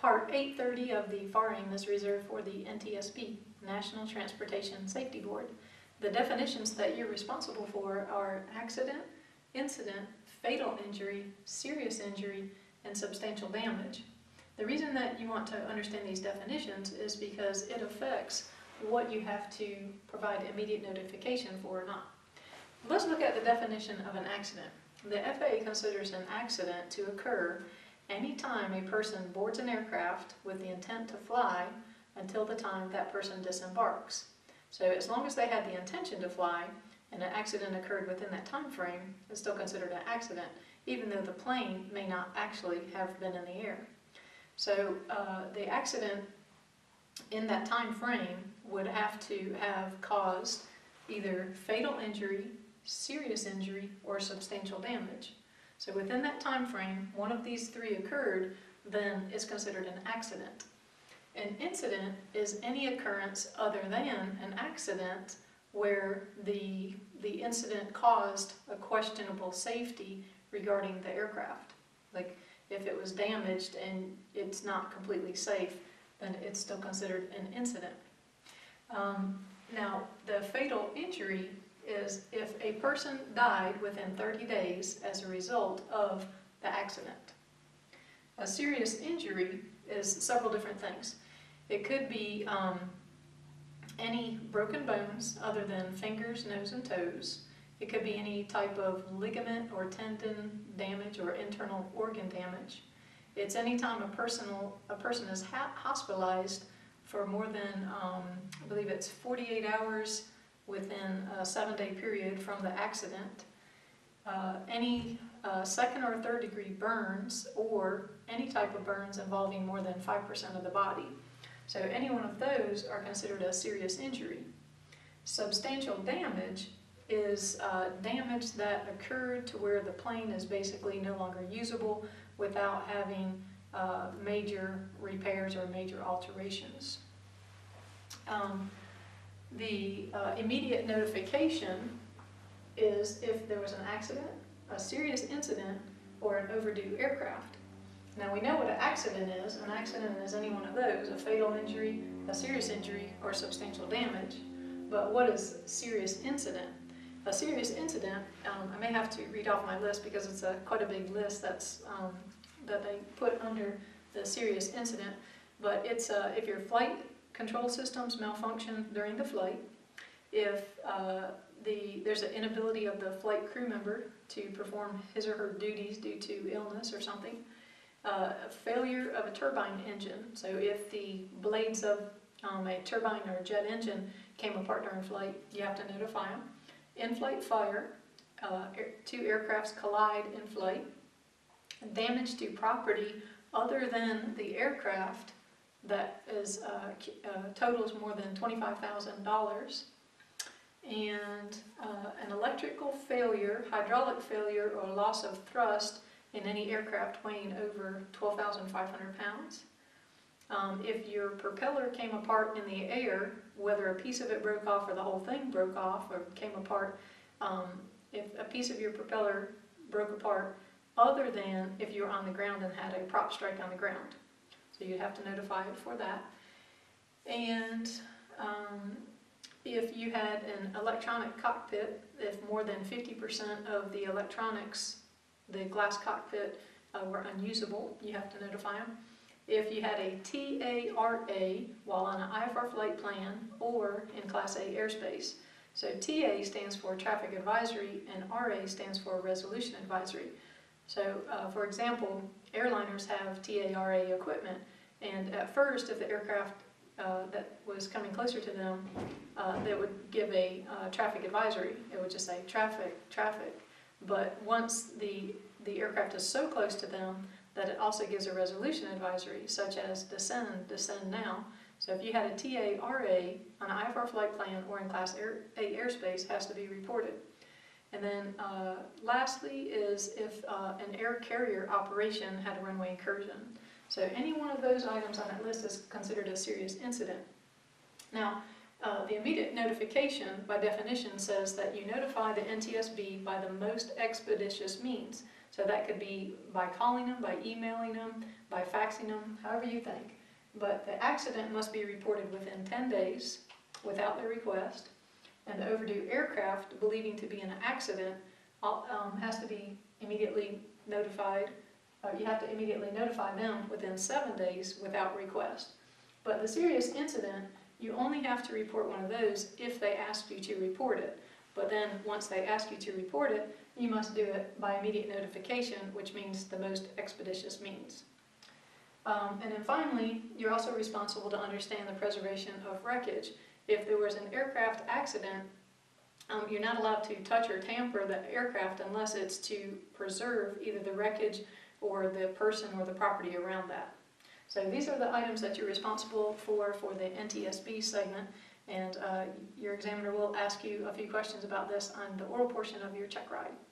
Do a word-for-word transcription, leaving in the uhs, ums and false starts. Part eight thirty of the F A R is reserved for the N T S B, National Transportation Safety Board. The definitions that you're responsible for are accident, incident, fatal injury, serious injury, and substantial damage. The reason that you want to understand these definitions is because it affects what you have to provide immediate notification for or not. Let's look at the definition of an accident. The F A A considers an accident to occur any time a person boards an aircraft with the intent to fly until the time that person disembarks. So as long as they had the intention to fly and an accident occurred within that time frame, it's still considered an accident, even though the plane may not actually have been in the air. So uh, the accident in that time frame would have to have caused either fatal injury, serious injury, or substantial damage. So within that time frame, one of these three occurred, then it's considered an accident. An incident is any occurrence other than an accident where the, the incident caused a questionable safety regarding the aircraft. Like if it was damaged and it's not completely safe, then it's still considered an incident. Um, now, the fatal injury is if a person died within thirty days as a result of the accident. A serious injury is several different things. It could be um, any broken bones other than fingers, nose, and toes. It could be any type of ligament or tendon damage or internal organ damage. It's any time a, personal, a person is ha hospitalized for more than, um, I believe it's forty-eight hours within a seven-day period from the accident. Uh, any uh, second or third degree burns or any type of burns involving more than five percent of the body. So any one of those are considered a serious injury. Substantial damage is uh, damage that occurred to where the plane is basically no longer usable without having uh, major repairs or major alterations. Um, the uh, immediate notification is if there was an accident, a serious incident, or an overdue aircraft. Now we know what an accident is. An accident is any one of those, a fatal injury, a serious injury, or substantial damage. But what is serious incident? A serious incident, um, I may have to read off my list because it's a, quite a big list that's, um, that they put under the serious incident, but it's uh, if your flight control systems malfunction during the flight, if uh, the, there's an inability of the flight crew member to perform his or her duties due to illness or something, uh, a failure of a turbine engine, so if the blades of um, a turbine or a jet engine came apart during flight, you have to notify them. In-flight fire, uh, air, two aircrafts collide in flight, damage to property other than the aircraft that is, uh, uh, totals more than twenty-five thousand dollars, and uh, an electrical failure, hydraulic failure, or loss of thrust in any aircraft weighing over twelve thousand five hundred pounds. Um, if your propeller came apart in the air, whether a piece of it broke off or the whole thing broke off or came apart, um, if a piece of your propeller broke apart, other than if you were on the ground and had a prop strike on the ground. So you'd have to notify it for that. And um, if you had an electronic cockpit, if more than fifty percent of the electronics, the glass cockpit, uh, were unusable, you have to notify them. If you had a T A R A while on an I F R flight plan or in Class A airspace. So T A stands for Traffic Advisory and R A stands for Resolution Advisory. So uh, for example, airliners have T A R A equipment, and at first if the aircraft uh, that was coming closer to them, uh, they would give a uh, traffic advisory. It would just say traffic, traffic. But once the, the aircraft is so close to them, that it also gives a resolution advisory, such as descend, descend now. So if you had a T A R A on an I F R flight plan or in Class A airspace, has to be reported. And then uh, lastly is if uh, an air carrier operation had a runway incursion. So any one of those items on that list is considered a serious incident. Now, Uh, the immediate notification, by definition, says that you notify the N T S B by the most expeditious means. So that could be by calling them, by emailing them, by faxing them, however you think. But the accident must be reported within ten days without the request, and the overdue aircraft, believing to be an accident, um, has to be immediately notified. Uh, you have to immediately notify them within seven days without request. But the serious incident, you only have to report one of those if they ask you to report it. But then once they ask you to report it, you must do it by immediate notification, which means the most expeditious means. Um, and then finally, you're also responsible to understand the preservation of wreckage. If there was an aircraft accident, um, you're not allowed to touch or tamper the aircraft unless it's to preserve either the wreckage or the person or the property around that. So these are the items that you're responsible for for the N T S B segment, and uh, your examiner will ask you a few questions about this on the oral portion of your check ride.